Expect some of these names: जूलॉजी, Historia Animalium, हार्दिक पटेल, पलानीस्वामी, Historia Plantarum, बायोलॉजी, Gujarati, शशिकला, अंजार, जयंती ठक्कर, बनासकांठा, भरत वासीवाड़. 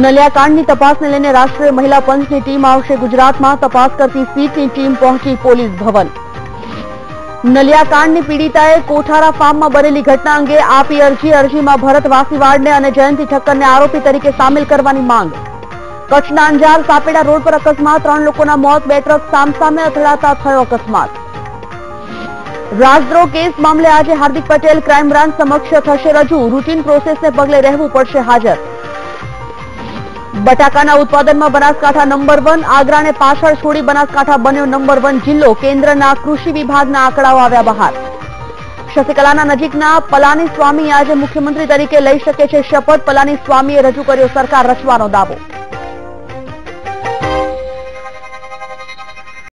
नलियाकांडनी तपास ने लेने राष्ट्रीय महिला पंच की टीम आवशे गुजरात में तपास करती सीट की टीम पहुंची पोलिस भवन। नलियाकांडनी पीड़िताए कोठारा फार्म में बनेली घटना अंगे आपी अर्जी में भरत वासीवाड़ ने जयंती ठक्कर ने आरोपी तरीके शामिल करने की मांग। कच्छना अंजार सापेड़ा रोड पर अकस्मात 3 लोगों मौत, 2 ट्रक सामसामे અથડાતા થયો अकस्मात। राजद्रोह केस मामले आज हार्दिक पटेल क्राइम ब्रांच समक्ष थशे रजू, रूटीन प्रोसेस ने पगले रहू पड़शे हाजर। बटाकाना उत्पादन में बनासकांठा नंबर 1, आगरा ने पाछळ छोड़ी बनासकांठा बन्यो नंबर 1 जिल्लो, केन्द्रना कृषि विभागना आंकड़ाओ आव्या बहार। शशिकलाना नजीकना पलानीस्वामी आज मुख्यमंत्री तरीके लई शके छे शपथ, पलानीस्वामीए रजू कर्यो सरकार रचवानो दावो।